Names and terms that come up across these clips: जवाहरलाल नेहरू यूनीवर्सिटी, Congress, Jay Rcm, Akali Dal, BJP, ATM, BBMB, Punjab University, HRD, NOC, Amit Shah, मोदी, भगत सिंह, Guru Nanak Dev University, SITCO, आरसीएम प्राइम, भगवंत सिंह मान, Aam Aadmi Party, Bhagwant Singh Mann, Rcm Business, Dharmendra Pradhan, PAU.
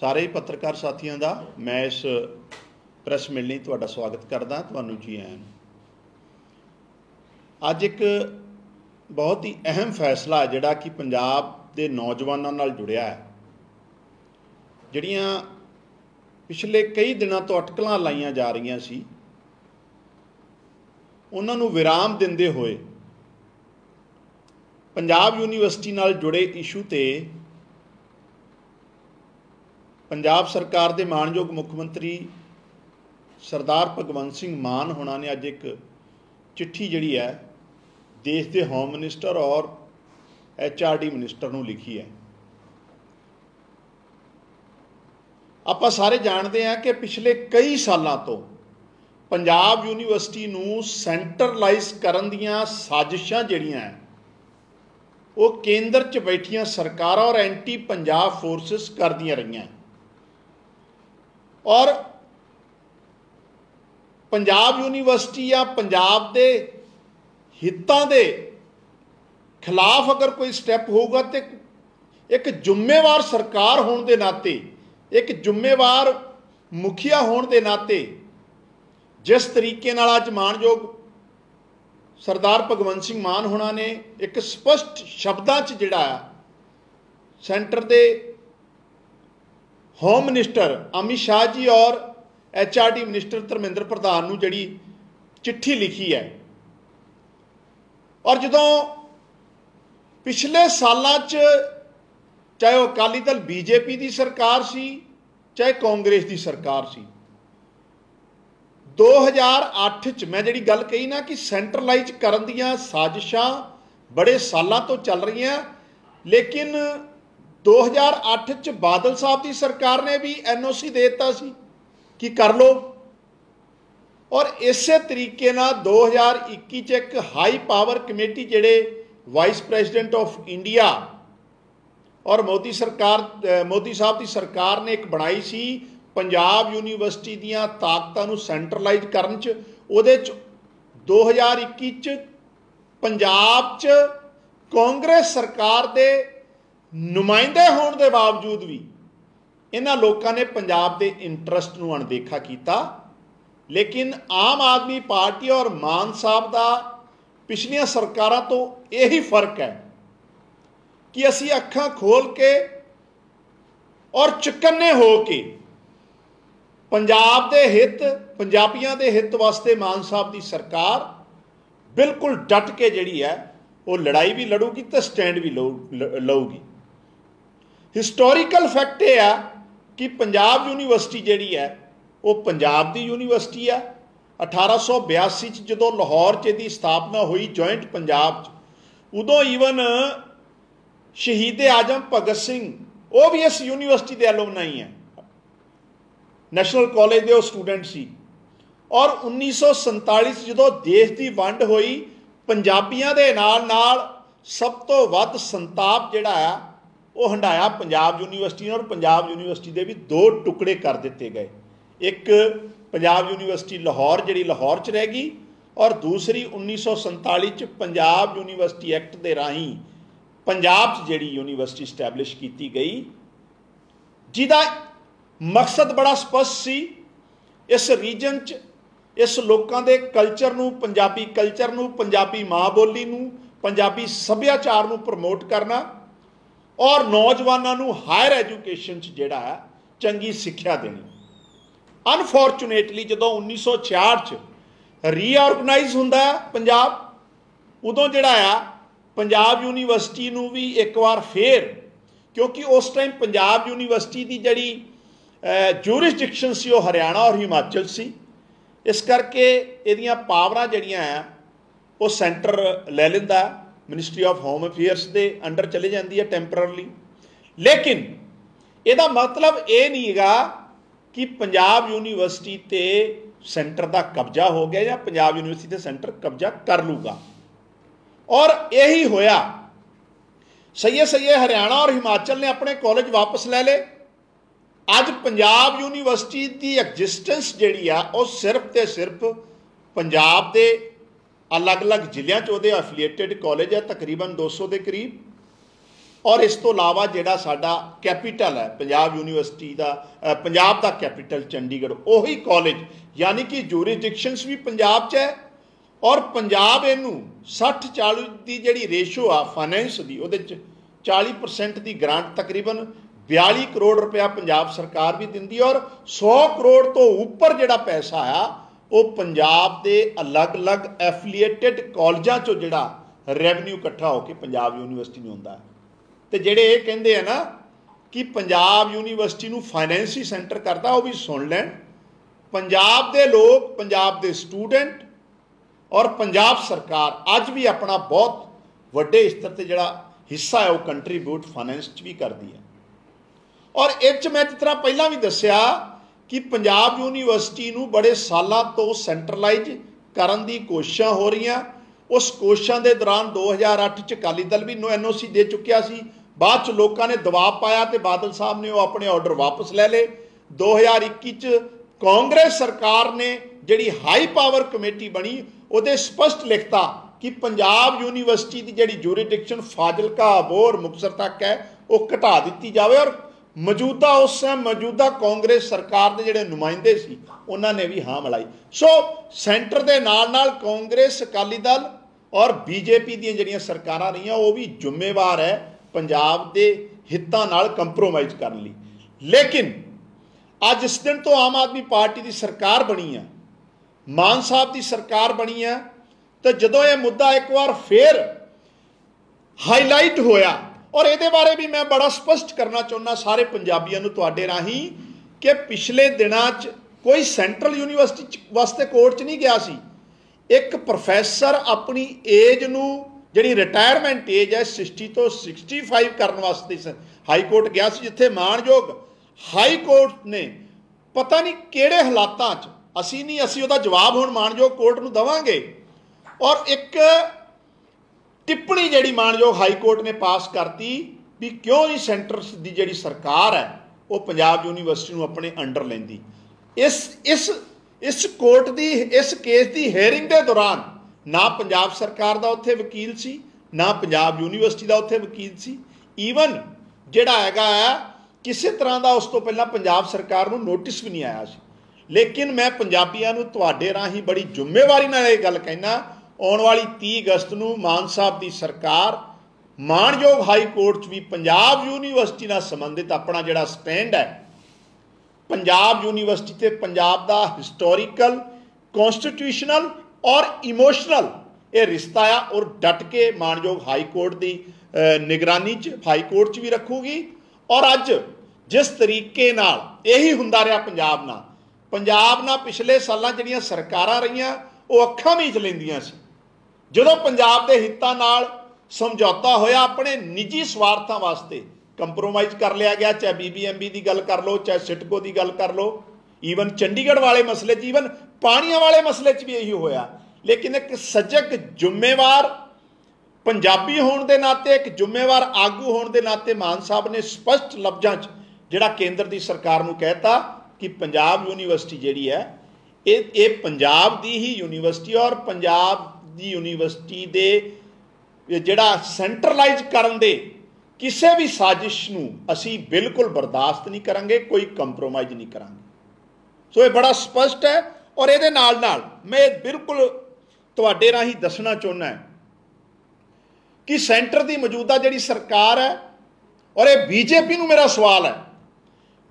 सारे ही पत्रकार साथियों का मैं इस प्रेस मिलनी तुहाडा स्वागत करदा, तुहानू जी आयां नूं। अज एक बहुत ही अहम फैसला जिहड़ा कि पंजाब दे नौजवानों नाल जुड़िया है, जिहड़ियां पिछले कई दिनों तो अटकलां लाइयां जा रही सी, उन्हां नूं विराम दिंदे होए पंजाब यूनीवर्सिटी नाल जुड़े इशू ते पंजाब सरकार दे मानयोग मुख्यमंत्री सरदार भगवंत सिंह मान होना ने अज एक चिट्ठी जिहड़ी है देश के होम मिनिस्टर और HRD मिनिस्टर नूं लिखी है। आपां सारे जानते हैं कि पिछले कई सालों तो पंजाब यूनीवर्सिटी नूं सेंट्रलाइज करन दीआं साजिशां जिहड़ियां हैं वो केंद्र च बैठियां सरकारां और एंटी पंजाब फोर्सेस करदियां रहियां और पंजाब यूनीवर्सिटी या पंजाब दे हितां दे खिलाफ अगर कोई स्टैप होगा तो एक जिम्मेवार सरकार होने के नाते, एक जिम्मेवार मुखिया होने के नाते, जिस तरीके नाल अज मानयोग सरदार भगवंत सिंह मान होना ने एक स्पष्ट शब्दां च जिहड़ा सेंटर दे होम मिनिस्टर अमित शाह जी और HRD मिनिस्टर धर्मेंद्र प्रधान नूं जिहड़ी चिट्ठी लिखी है। और जदों पिछले सालां च चाहे अकाली दल BJP की सरकार सी, चाहे कांग्रेस की सरकार सी, 2008 च मैं जिहड़ी गल कही ना कि सेंट्रलाइज करन दीआं साजिशां बड़े सालां तो चल रही हैं, लेकिन 2008 च बादल साहब की सरकार ने भी NOC दे दिता सी कि कर लो, और इसे तरीके नाल 2021 च एक हाई पावर कमेटी जिहड़े वाइस प्रेसिडेंट ऑफ इंडिया और मोदी साहब की सरकार ने एक बनाई सी पंजाब यूनीवर्सिटी दीआं ताकतां नूं सेंट्रलाइज करन च। उहदे च 2021 च पंजाब च कांग्रेस सरकार दे नुमाइंदे होण दे बावजूद भी इन्हां लोकां ने पंजाब दे इंटरस्ट नूं अणदेखा कीता। लेकिन आम आदमी पार्टी और मान साहब दा पिछलियां सरकारां तो यही फर्क है कि असी अखां खोल के और चुकन्ने हो के पंजाब दे हित, पंजाबियां दे हित वास्ते मान साहब की सरकार बिल्कुल डट के जिहड़ी है वो लड़ाई भी लड़ूगी तो स्टैंड भी लऊगी। हिस्टोरीकल फैक्ट यह है कि पंजाब यूनीवर्सिटी जिहड़ी है वो पंजाब की यूनीवर्सिटी है। 1882 जो लाहौर ची स्थापना हुई जॉइंट पंजाब च, उदों ईवन शहीद आजम भगत सिंह वो भी इस यूनीवर्सिटी के एलुमनाई है, नैशनल कॉलेज के वह स्टूडेंट सी। और 1947 जो देश की वंड हुई पंजाबियों के नाल नाल सब तो वध संताप जिहड़ा वो हंडाया पंजाब यूनीवर्सिटी ने, और पंजाब यूनीवर्सिटी के भी दो टुकड़े कर दिते गए। एक पंजाब यूनीवर्सिटी लाहौर जिहड़ी लाहौर च रह गई और दूसरी 1947 पंजाब यूनीवर्सिटी एक्ट के राही पंजाब जिहड़ी यूनीवर्सिटी स्टैबलिश की गई, जिदा मकसद बड़ा स्पष्ट सी इस रीजन च इस लोगों के कल्चर नूं, पंजाबी माँ बोली नूं, पंजाबी सभ्याचार नूं प्रमोट करना और नौजवानों नूं हायर एजुकेशन जिहड़ा है चंगी सिक्ख्या देनी। अनफॉर्चुनेटली जो 1966 रीऑर्गनाइज होंदा पंजाब, उदों जिहड़ा पंजाब यूनीवर्सिटी नूं भी एक बार फिर, क्योंकि उस टाइम पंजाब यूनीवर्सिटी की जिहड़ी जूरिसडिक्शन सी वो हरियाणा और हिमाचल सी, इस करके इहदीयां पावरां जिहड़ियां वो सेंटर ले लैंदा, मिनिस्ट्री ऑफ होम अफेयर्स के अंडर चली जाती है टैंपररली। लेकिन इहदा मतलब ये नहीं हैगा कि पंजाब यूनीवर्सिटी ते सेंटर का कब्जा हो गया या पंजाब यूनीवर्सिटी ते सेंटर कब्जा कर लूगा, और यही होया। सही है हरियाणा और हिमाचल ने अपने कॉलेज वापस ले ले। आज पंजाब यूनीवर्सिटी की एग्जिस्टेंस जिहड़ी आ वो सिर्फ तो सिर्फ पंजाब के अलग अलग जिलों च उहदे एफिलिएटेड कॉलेज है, तकरीबन 200 के करीब, और इस तो इलावा जिहड़ा साडा कैपीटल है पंजाब यूनीवर्सिटी का, पंजाब का कैपीटल चंडीगढ़, वही कॉलेज यानी कि जूरिडिक्शनस भी पंजाब च है और पंजाब इनू 60-40 की जिहड़ी रेशो आ फाइनेंस की, वो 40% की ग्रांट तकरीबन 42 करोड़ रुपया पंजाब सरकार भी दिंदी और 100 करोड़ तो उपर जिहड़ा पैसा आ वो पंजाब के अलग अलग एफिलिएटिड कॉलेजों चो जिहड़ा रेवन्यू इकट्ठा होकर पंजाब यूनीवर्सिटी में आउंदा है। तो जेडे ये कहिंदे है ना कि पंजाब यूनीवर्सिटी नूं फाइनैंसी सेंटर करता, वह भी सुन लैण। पंजाब दे लोग, पंजाब दे स्टूडेंट और पंजाब सरकार अज भी अपना बहुत वड्डे स्तर ते जिहड़ा हिस्सा है वह कंट्रीब्यूट फाइनैंस भी करती है। और इस मैं जिस तरह पहला भी दसिया कि पंजाब यूनीवर्सिटी नूं बड़े सालों तो सेंट्रलाइज करन दी कोशिशां हो रही। उस कोशिशों के दौरान 2008 च अकाली दल भी NOC दे चुकिया सी, बाद लोगों ने दबाव पाया तो बादल साहब ने वो अपने ऑर्डर वापस ले ले। 2021 कांग्रेस सरकार ने जिहड़ी हाई पावर कमेटी बनी उहदे स्पष्ट लिखता कि पंजाब यूनीवर्सिटी की जिहड़ी जूरिडिक्शन फाजिलका, अबोहर, मुक्तसर तक है वह घटा दी जाए। और मौजूदा उस समय मौजूदा कांग्रेस सरकार के जिहड़े नुमाइंदे सी उन्होंने भी हाँ मिलाई। सो सेंटर के नाल कांग्रेस, अकाली दल और BJP दी जिहड़ियां सरकारां रहियां वो भी जिम्मेवार है पंजाब के हितां नाल कंप्रोमाइज़ करन लई। लेकिन अज इस दिन तो आम आदमी पार्टी की सरकार बनी है, मान साहब की सरकार बनी है, तो जदों ये मुद्दा एक बार फिर हाईलाइट होया और ये बारे भी मैं बड़ा स्पष्ट करना चाहुंदा सारे पंजाबियों नूं तुहाडे राहीं कि पिछले दिनों कोई सेंट्रल यूनीवर्सिटी वास्ते कोर्ट नहीं गया सी। एक प्रोफैसर अपनी एज नूं जिहड़ी रिटायरमेंट एज है 60 ਤੋਂ 65 करन वास्ते हाई कोर्ट गया सी, जिथे माणयोग हाई कोर्ट ने पता नहीं किहड़े हालातां 'च असीं उहदा जवाब हुण माणयोग कोर्ट नूं दवांगे। और एक टिप्पणी जिहड़ी माणयोग हाई कोर्ट ने पास करती भी क्यों नहीं सेंटर की जिहड़ी सरकार है वो पंजाब यूनीवर्सिटी नूं अपने अंडर लैंदी। इस कोर्ट की इस केस की हेयरिंग के दौरान ना पंजाब सरकार का उत्थे वकील सी, ना पंजाब यूनीवर्सिटी का उत्थे वकील सी। ईवन जिहड़ा हैगा किसी तरह का उस तो पहला पंजाब सरकार नूं नोटिस भी नहीं आया सी। लेकिन मैं पंजाबियों नूं तुहाडे राहीं बड़ी जिम्मेवारी नाल ये गल कहना, आने वाली 30 अगस्त को मान साहब की सरकार माणयोग हाई कोर्ट च भी पंजाब यूनीवर्सिटी नाल संबंधित अपना जिहड़ा स्टैंड है, पंजाब यूनीवर्सिटी ते पंजाब दा हिस्टोरीकल, कॉन्स्टिट्यूशनल और इमोशनल ये रिश्ता आ और डट के माणयोग हाई कोर्ट की निगरानी च हाई कोर्ट च भी रखूगी। और अज जिस तरीके नाल यही हुंदा रहा पंजाब नाल पिछले सालां जिहड़ियां सरकारां रहियां वो अखां मीच लैंदियां सी। जदों पंजाब दे हितां नाल समझौता होया अपने निजी स्वार्थां वास्ते कंप्रोमाइज़ कर लिया गया, चाहे BBMB की गल कर लो, चाहे SITCO की गल कर लो, ईवन चंडीगढ़ वाले मसले च, ईवन पाणियां वाले मसले च भी यही होया। लेकिन एक सजग जिम्मेवार पंजाबी होण दे नाते, एक जिम्मेवार आगू होण दे नाते मान साहब ने स्पष्ट लफ्जां च जिहड़ा केंद्र की सरकार नूं कहता कि पंजाब यूनीवर्सिटी जिहड़ी है ये पंजाब की ही यूनीवर्सिटी और पंजाब की यूनीवर्सिटी दे जिहड़ा सेंट्रलाइज करन दे किसी भी साजिश नूं असी बिल्कुल बर्दाश्त नहीं करांगे, कोई कंप्रोमाइज़ नहीं करांगे। सो ये बड़ा स्पष्ट है। और ये नाल नाल मैं बिल्कुल तुहाडे राहीं दसना चाहुंदा है कि सेंटर की मौजूदा जिहड़ी सरकार है और ये BJP नूं मेरा सवाल है,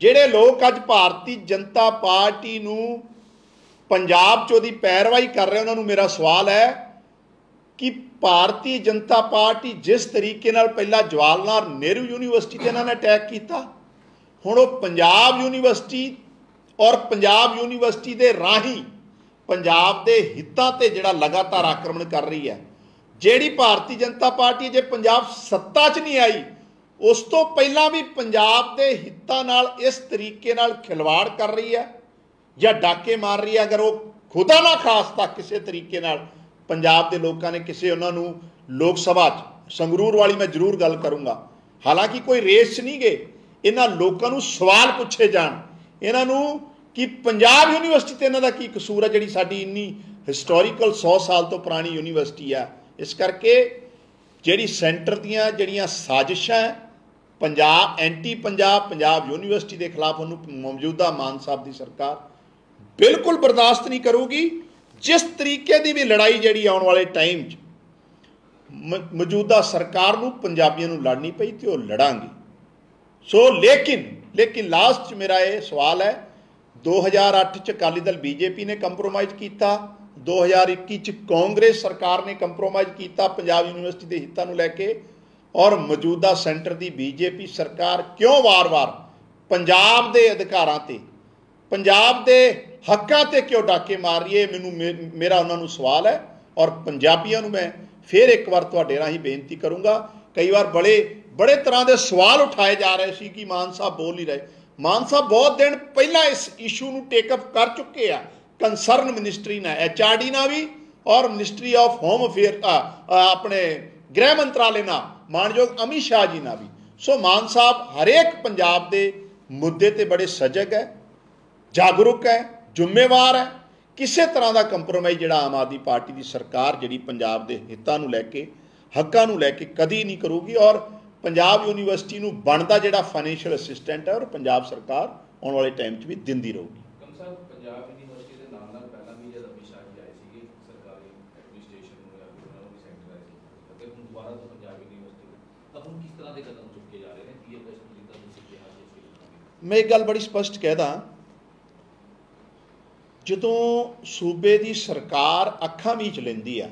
जिहड़े लोग अज भारतीय जनता पार्टी नूं पंजाब चो दी पैरवाई कर रहे उन्होंने मेरा सवाल है कि भारतीय जनता पार्टी जिस तरीके नाल पहला जवाहरलाल नेहरू यूनीवर्सिटी ते इन्होंने अटैक किया, हुण वो पंजाब यूनीवर्सिटी और पंजाब यूनीवर्सिटी दे राही पंजाब दे हितां ते जिहड़ा लगातार आक्रमण कर रही है। जिहड़ी भारतीय जनता पार्टी जे पंजाब सत्ता च नहीं आई उस तो पहला भी पंजाब दे हितां नाल इस तरीके नाल खिलवाड़ कर रही है या डाके मार रही है। अगर वो खुदा ना खासता किसी तरीके नाल पंजाब के लोगों ने किसी उन्होंने लोग सभा संगरूर वाली मैं जरूर गल करूँगा, हालांकि कोई रेस नहीं गए, इन्हां लोगों नूं सवाल पूछे जाण इन्हां नूं कि पंजाब यूनीवर्सिटी ते इन्हां दा की कसूर है जिहड़ी साडी इन्नी हिस्टोरीकल 100 साल तो पुरानी यूनीवर्सिटी है। इस करके ਜਿਹੜੀ ਸੈਂਟਰ ਦੀਆਂ ਜਿਹੜੀਆਂ ਸਾਜ਼ਿਸ਼ਾਂ ਪੰਜਾਬ ਐਂਟੀ ਪੰਜਾਬ ਪੰਜਾਬ ਯੂਨੀਵਰਸਿਟੀ ਦੇ ਖਿਲਾਫ ਉਹਨੂੰ ਮੌਜੂਦਾ ਮਾਨ ਸਾਹਿਬ ਦੀ ਸਰਕਾਰ ਬਿਲਕੁਲ ਬਰਦਾਸ਼ਤ ਨਹੀਂ ਕਰੂਗੀ। जिस तरीके की भी लड़ाई जी आने वाले टाइम मौजूदा सरकार को पंजाबियों लड़नी पई तो लड़ांगे। सो लेकिन लास्ट मेरा ये सवाल है 2008 च अकाली दल बीजेपी ने कंप्रोमाइज़ किया, 2021 च कांग्रेस सरकार ने कंप्रोमाइज़ किया पंजाब यूनिवर्सिटी के हितों को लैके, और मौजूदा सेंटर की बीजेपी सरकार क्यों वार वार पंजाब के अधिकारां ते पंजाब के हक्कां ते क्यों डाके मार रही है। मैनू मेरा उन्होंने सवाल है और पंजाबियों मैं फिर एक बार तुहाडे राहीं बेनती करूँगा। कई बार बड़े बड़े तरह के सवाल उठाए जा रहे सी कि मान साहब बोल नहीं रहे। मान साहब बहुत दिन पहला इस इशू नू टेकअप कर चुके हैं कंसर्न मिनिस्ट्री ना HRD ना भी और मिनिस्ट्री ऑफ होम अफेयर अपने गृह मंत्रालय ना मानयोग अमित शाह जी ना भी। सो मान साहब हरेक पंजाब के मुद्दे ते बड़े सजग है, जागरूक है, ਜ਼ਿੰਮੇਵਾਰ है। किसी तरह का कंप्रोमाइज़ जिहड़ा आम आदमी पार्टी की सरकार जिहड़ी पंजाब के हितों को लैके हक्कां को लैके कदी नहीं करूगी। और पंजाब यूनीवर्सिटी नूं बनदा जिहड़ा फाइनैशियल असिस्टेंट है और पंजाब सरकार आने वाले टाइम च भी दिंदी रहूगी। मैं एक गल बड़ी स्पष्ट कहदा, ਜਦੋਂ सूबे की सरकार अखा मीच लेंदी है,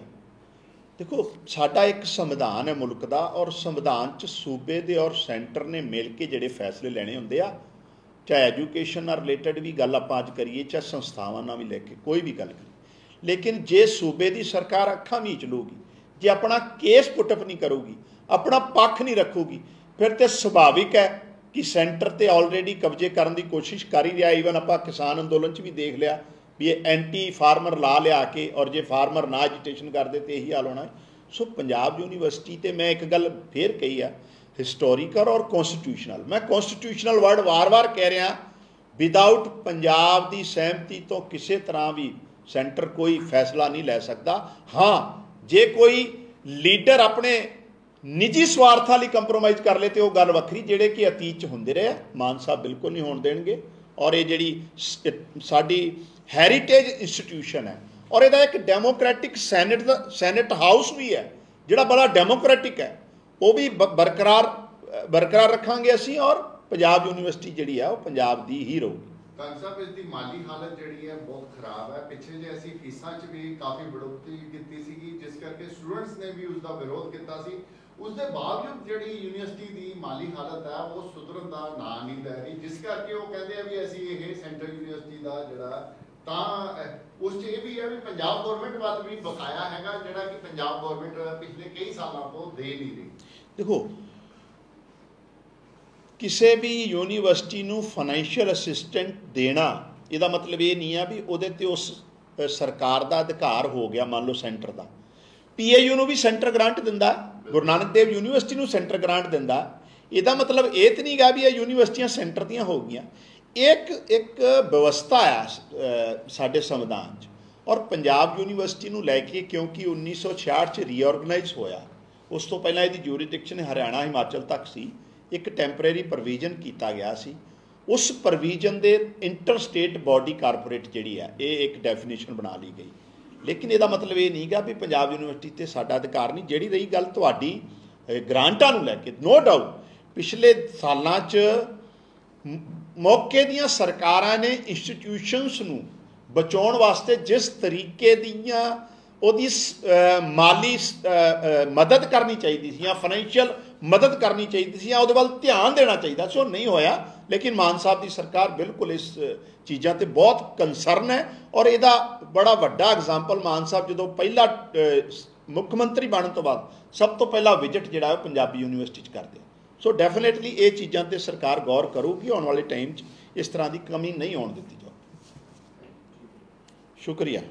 देखो साडा एक संविधान है मुल्क का और संविधान च सूबे दे और सेंटर ने मिल के जिहड़े फैसले लैणे हुंदे आ, चाहे एजुकेशन रिलेटेड भी गल आपां अज करिए चाहे संस्थावां नाल भी लैके कोई भी गल करिए। लेकिन जे सूबे की सरकार अखा मीच लूगी, जे अपना केस पुटअप नहीं करूगी, अपना पक्ष नहीं रखूगी, फिर तो सुभाविक है कि सेंटर तो ऑलरेडी कब्जे करने की कोशिश कर ही रहा। ईवन आपां किसान अंदोलन च भी देख लिया भी एंटी फार्मर ला लिया के और जे फार्मर ना एजिटेशन करते तो यही हाल होना है। सो पंजाब यूनीवर्सिटी तो मैं एक गल फिर कही है हिस्टोरीकल और कॉन्स्टिट्यूशनल। मैं कॉन्स्टिट्यूशनल वर्ड वार वार कह रहा विदाउट पंजाब की सहमति तो किसी तरह भी सेंटर कोई फैसला नहीं लै सकता। हाँ, जे कोई लीडर अपने निजी स्वार्था लिए कंप्रोमाइज़ कर ले तो वह गल वखरी, जेडे कि अतीत होंदे रहे मान साहब बिल्कुल नहीं होण देणगे। और ये जिहड़ी साडी हैरीटेज इंस्टीट्यूशन है और यदा एक डेमोक्रेटिक सैनेट हाउस भी है जोड़ा बड़ा डेमोक्रेटिक है, वो भी बरकरार रखांगे असी। और पंजाब यूनीवर्सिटी जी है वो पंजाब दी ही रहूगी। साहब इसकी माली हालत जी है बहुत खराब है, पिछले जो असी फीसा च भी काफ़ी बढ़ोतरी की जिस करके स्टूडेंट्स ने भी उसका विरोध किया। उसके बावजूद जी यूनीवर्सिटी की माली हालत है वो सुधरन का ना नहीं लै रही, जिस करके वो कहते हैं भी असी ये सेंट्रल यूनीवर्सिटी का जोड़ा उस भी है भी पंजाब गौरमेंट वाल भी बकाया है जोड़ा कि पंजाब गौरमेंट पिछले कई सालों को दे नहीं रही। देखो किसी भी यूनीवर्सिटी को फाइनैशियल असिस्टेंट देना यदा मतलब ये नहीं है भी उहदे ते उस सरकार का अधिकार हो गया। मान लो सेंटर का PAU नूं भी सेंटर ग्रांट दिंदा, गुरु नानक देव यूनीवर्सिटी नूं सेंटर ग्रांट दिंदा, इहदा मतलब ये तो नहीं गा भी यह यूनीवर्सिटियां सेंटर दियां हो गईयां। एक एक व्यवस्था है साढ़े संविधान और पंजाब यूनीवर्सिटी नूं लैके क्योंकि 1966 च रीऑर्गनाइज होया, उस तो पहला इसदी जूरिडिक्शन हरियाणा हिमाचल तक सी। एक टैंपरेरी प्रोविजन किया गया सी, उस प्रोविजन दे इंटर स्टेट बॉडी कारपोरेट जिहड़ी है ये एक डेफिनेशन बना ली गई। लेकिन इसदा मतलब ये नहीं गा भी पंजाब यूनीवर्सिटी ते साडा अधिकार नहीं। जिहड़ी रही गल तुहाडी ग्रांटां नूं लैके, नो डाउट पिछले सालां च मौके दियां सरकारां ने इंस्टीट्यूशनस नूं बचाउण वास्ते जिस तरीके दियां उहदी माली मदद करनी चाहिदी सी या फाइनैशियल मदद करनी चाहिदी सी या उहदे वल ध्यान देना चाहिदा सो नहीं होया। लेकिन मान साहब दी सरकार बिल्कुल इस चीज़ां ते बहुत कंसर्न है और इहदा बड़ा वड्डा एग्जाम्पल मान साहब जदों पहला मुख्यमंत्री बनने तो बाद सब तो पहला विजिट जिहड़ा है पंजाबी यूनीवर्सिटी च करदे। सो डेफिनेटली ये चीज़ों पर सरकार गौर करूगी, आने वाले टाइम इस तरह की कमी नहीं आने दी जाएगी। शुक्रिया।